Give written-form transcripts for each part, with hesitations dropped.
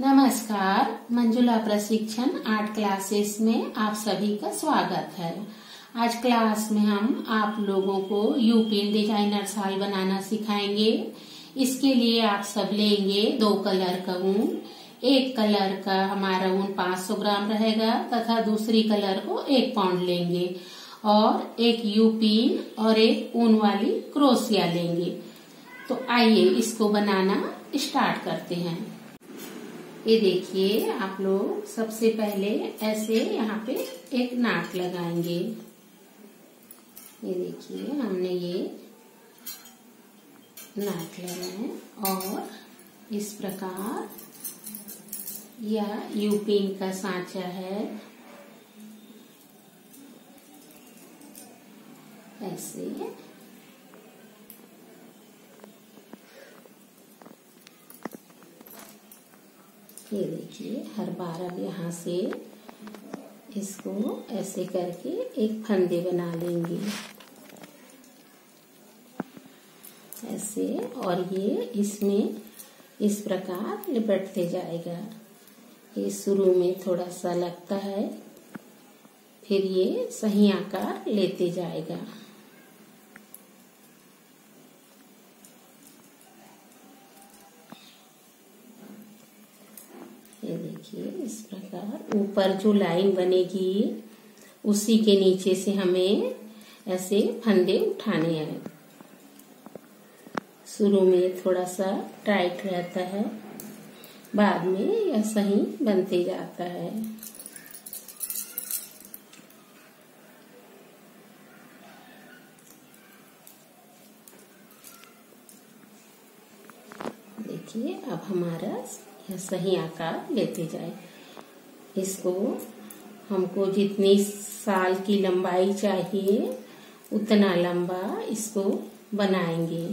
नमस्कार। मंजुला प्रशिक्षण art classes में आप सभी का स्वागत है। आज क्लास में हम आप लोगों को यू पिन डिजाइनर शॉल बनाना सिखाएंगे। इसके लिए आप सब लेंगे 2 कलर का ऊन। एक कलर का हमारा ऊन 500 ग्राम रहेगा तथा दूसरी कलर को 1 पाउंड लेंगे और एक यू पिन और एक ऊन वाली क्रोशिया लेंगे। तो आइए इसको बनाना स्टार्ट करते हैं। ये देखिए, आप लोग सबसे पहले ऐसे यहाँ पे एक नाक लगाएंगे। ये देखिए, हमने ये नाक लगाए और इस प्रकार यह यू पिन का सांचा है। ऐसे ये देखिए, हर बार अब यहाँ से इसको ऐसे करके एक फंदे बना लेंगे ऐसे, और ये इसमें इस प्रकार लिपटते जाएगा। ये शुरू में थोड़ा सा लगता है, फिर ये सही आकार लेते जाएगा। ये देखिए, इस प्रकार ऊपर जो लाइन बनेगी उसी के नीचे से हमें ऐसे फंदे उठाने हैं। शुरू में थोड़ा सा टाइट रहता है, बाद में यह सही बनते जाता है। देखिए, अब हमारा यह सही आकार लेते जाए। इसको हमको जितनी शॉल की लंबाई चाहिए उतना लंबा इसको बनाएंगे।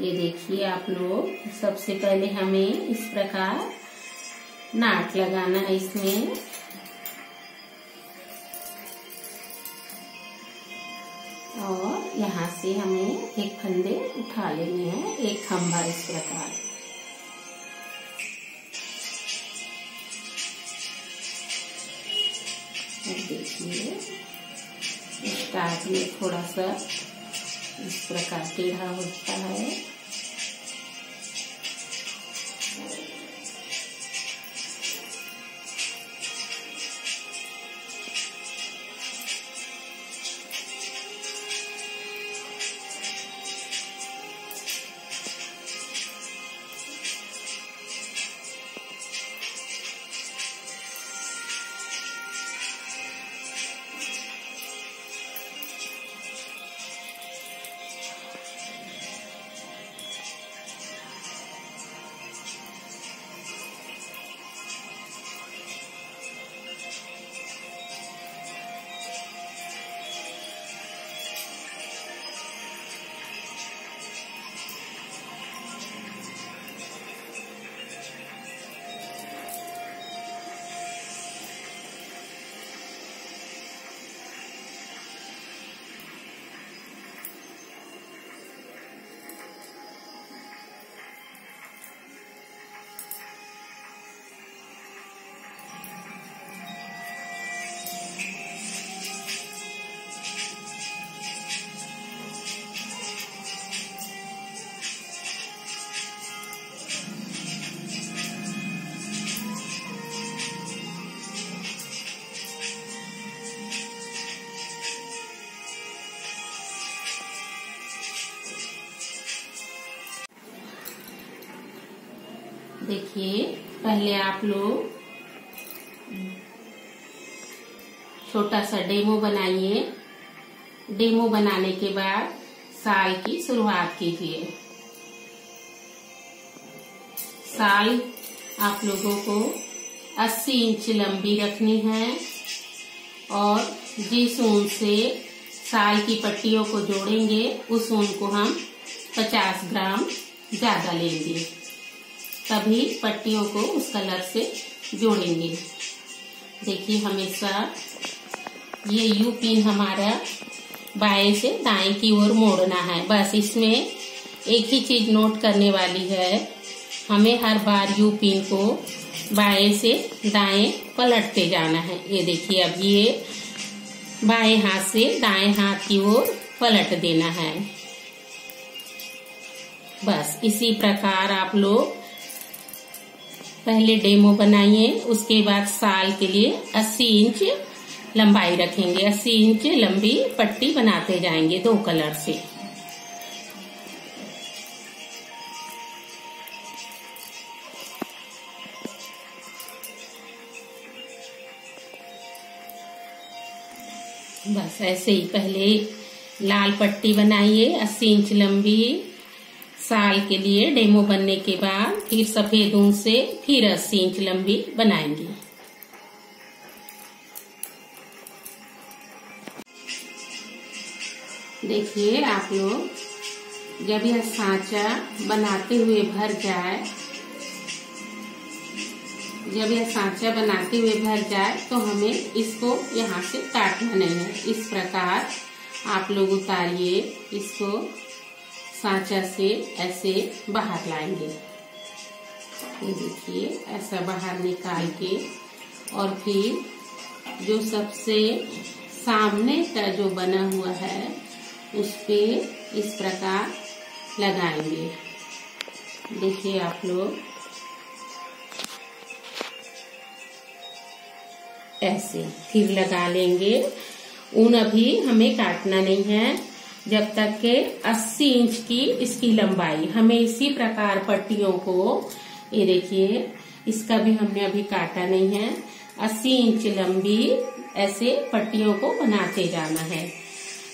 ये देखिए, आप लोग सबसे पहले हमें इस प्रकार नाट लगाना है इसमें। और यहाँ से हमें एक फंदे उठा लेने हैं, एक खंभा इस प्रकार। अब देखिए, स्टार्ट में थोड़ा सा इस प्रकार टेढ़ा होता है, देखिए पहले आप लोग छोटा सा डेमो बनाइए। डेमो बनाने के बाद शाल की शुरुआत कीजिए। शाल आप लोगों को 80 इंच लंबी रखनी है और जिस ऊन से शाल की पट्टियों को जोड़ेंगे उस ऊन को हम 50 ग्राम ज्यादा लेंगे, तभी पट्टियों को उस कलर से जोड़ेंगे। देखिए हमेशा ये यू पिन हमारा बाएं से दाएं की ओर मोड़ना है। बस इसमें एक ही चीज नोट करने वाली है, हमें हर बार यू पिन को बाएं से दाएं पलटते जाना है। ये देखिए अब ये बाएं हाथ से दाएं हाथ की ओर पलट देना है। बस इसी प्रकार आप लोग पहले डेमो बनाइए, उसके बाद शाल के लिए 80 इंच लंबाई रखेंगे। 80 इंच लंबी पट्टी बनाते जाएंगे दो कलर से। बस ऐसे ही पहले लाल पट्टी बनाइए 80 इंच लंबी शाल के लिए। डेमो बनने के बाद फिर सफेद ऊन से फिर 80 इंच लंबी बनाएंगे। देखिए आप लोग जब यह सांचा बनाते हुए भर जाए, तो हमें इसको यहाँ से काटना नहीं है। इस प्रकार आप लोग उतारिए, इसको सांचा से ऐसे बाहर लाएंगे। ये देखिए ऐसा बाहर निकाल के, और फिर जो सबसे सामने का जो बना हुआ है उस पे इस प्रकार लगाएंगे। देखिए आप लोग ऐसे फिर लगा लेंगे। ऊन अभी हमें काटना नहीं है जब तक के 80 इंच की इसकी लंबाई। हमें इसी प्रकार पट्टियों को, ये देखिए इसका भी हमने अभी काटा नहीं है, 80 इंच लंबी ऐसे पट्टियों को बनाते जाना है।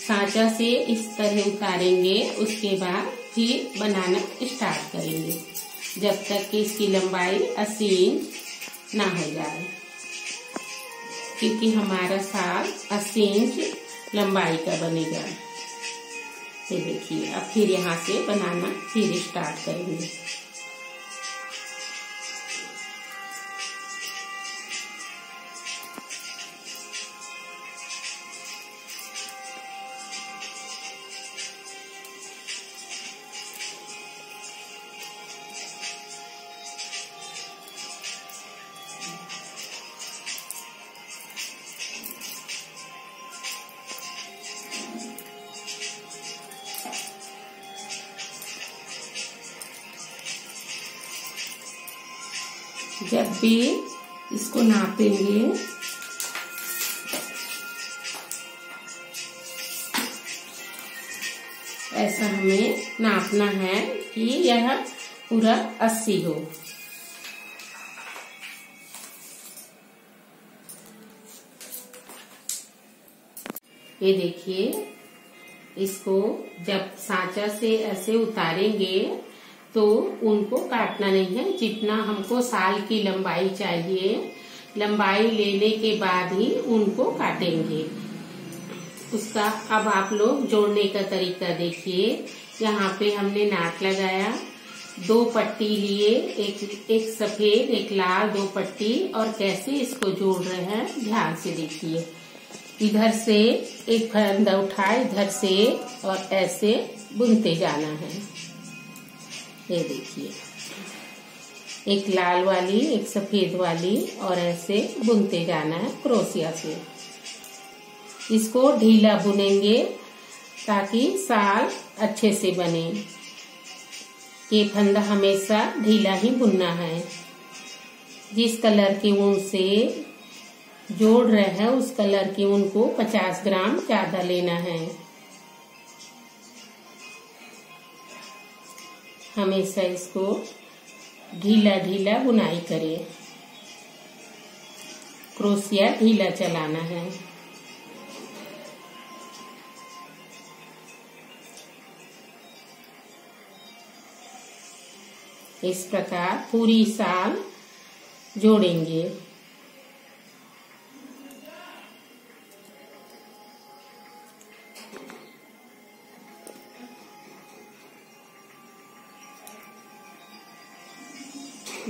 सांचा से इस तरह उतारेंगे, उसके बाद फिर बनाना स्टार्ट करेंगे जब तक कि इसकी लंबाई 80 इंच ना हो जाए, क्योंकि हमारा शाल 80 इंच लंबाई का बनेगा। ये देखिए अब फिर यहाँ से बनाना फिर स्टार्ट करेंगे। जब भी इसको नापेंगे ऐसा हमें नापना है कि यह पूरा 80 हो। ये देखिए इसको जब सांचा से ऐसे उतारेंगे तो उनको काटना नहीं है। जितना हमको शाल की लंबाई चाहिए, लंबाई लेने के बाद ही उनको काटेंगे। उसका अब आप लोग जोड़ने का तरीका देखिए। यहाँ पे हमने नाट लगाया, दो पट्टी लिए, एक सफेद एक लाल, दो पट्टी, और कैसे इसको जोड़ रहे हैं ध्यान से देखिए। इधर से एक फंदा उठाए इधर से और ऐसे बुनते जाना है। ये देखिए एक लाल वाली एक सफेद वाली, और ऐसे बुनते जाना है क्रोशिया से। इसको ढीला बुनेंगे ताकि शाल अच्छे से बने। ये फंदा हमेशा ढीला ही बुनना है। जिस कलर के ऊन से जोड़ रहे हैं उस कलर के ऊन को 50 ग्राम ज्यादा लेना है। हमेशा इसको धीला धीला बुनाई करें। क्रोशिया ढीला चलाना है। इस प्रकार पूरी शाल जोड़ेंगे।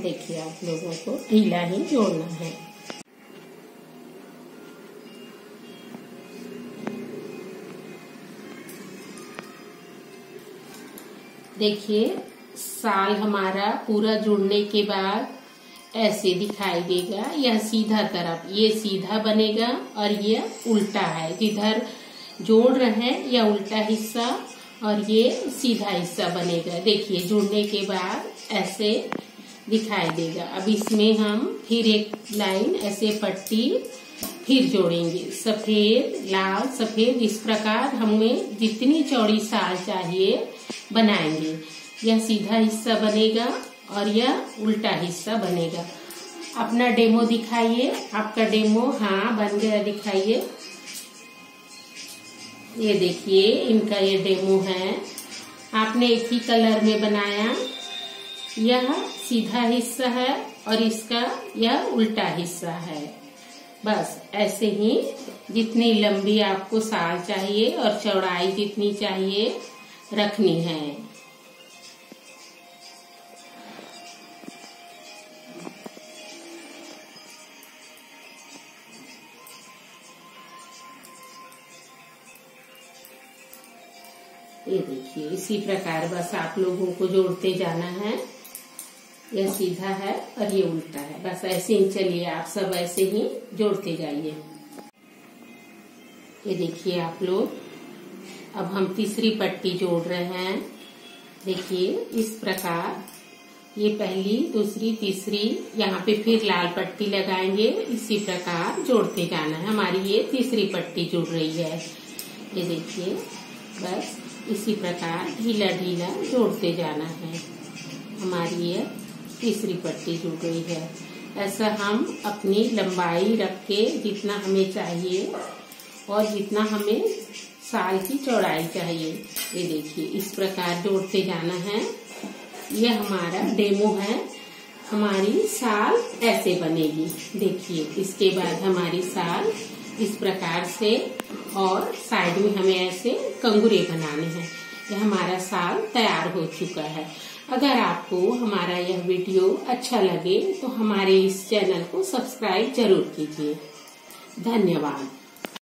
देखिए आप लोगों को ढीला ही जोड़ना है। देखिए साल हमारा पूरा जुड़ने के बाद ऐसे दिखाई देगा। यह सीधा तरफ, ये सीधा बनेगा और यह उल्टा है। जिधर जोड़ रहे हैं यह उल्टा हिस्सा और ये सीधा हिस्सा बनेगा। देखिए जुड़ने के बाद ऐसे दिखाई देगा। अब इसमें हम फिर एक लाइन ऐसे पट्टी फिर जोड़ेंगे। सफेद, लाल, सफेद, इस प्रकार हमें जितनी चौड़ी साल चाहिए बनाएंगे। यह सीधा हिस्सा बनेगा और यह उल्टा हिस्सा बनेगा। अपना डेमो दिखाइए, आपका डेमो हाँ बन गया दिखाइए। ये देखिए इनका ये डेमो है। आपने एक ही कलर में बनाया। यह सीधा हिस्सा है और इसका यह उल्टा हिस्सा है। बस ऐसे ही जितनी लंबी आपको साल चाहिए और चौड़ाई जितनी चाहिए रखनी है। ये देखिए इसी प्रकार बस आप लोगों को जोड़ते जाना है। यह सीधा है और ये उल्टा है। बस ऐसे ही चलिए आप सब ऐसे ही जोड़ते जाइए। ये देखिए आप लोग, अब हम तीसरी पट्टी जोड़ रहे हैं। देखिए इस प्रकार ये पहली, दूसरी, तीसरी, यहाँ पे फिर लाल पट्टी लगाएंगे। इसी प्रकार जोड़ते जाना है। हमारी ये तीसरी पट्टी जुड़ रही है। ये देखिए बस इसी प्रकार ढीला ढीला जोड़ते जाना है। हमारी ये तीसरी पट्टी जुड़ गई है। ऐसा हम अपनी लंबाई रख के जितना हमें चाहिए और जितना हमें साल की चौड़ाई चाहिए, ये देखिए इस प्रकार जोड़ते जाना है। ये हमारा डेमो है। हमारी साल ऐसे बनेगी। देखिए इसके बाद हमारी साल इस प्रकार से, और साइड में हमें ऐसे कंगूरे बनाने हैं। यह हमारा साल तैयार हो चुका है। अगर आपको हमारा यह वीडियो अच्छा लगे तो हमारे इस चैनल को सब्सक्राइब जरूर कीजिए। धन्यवाद।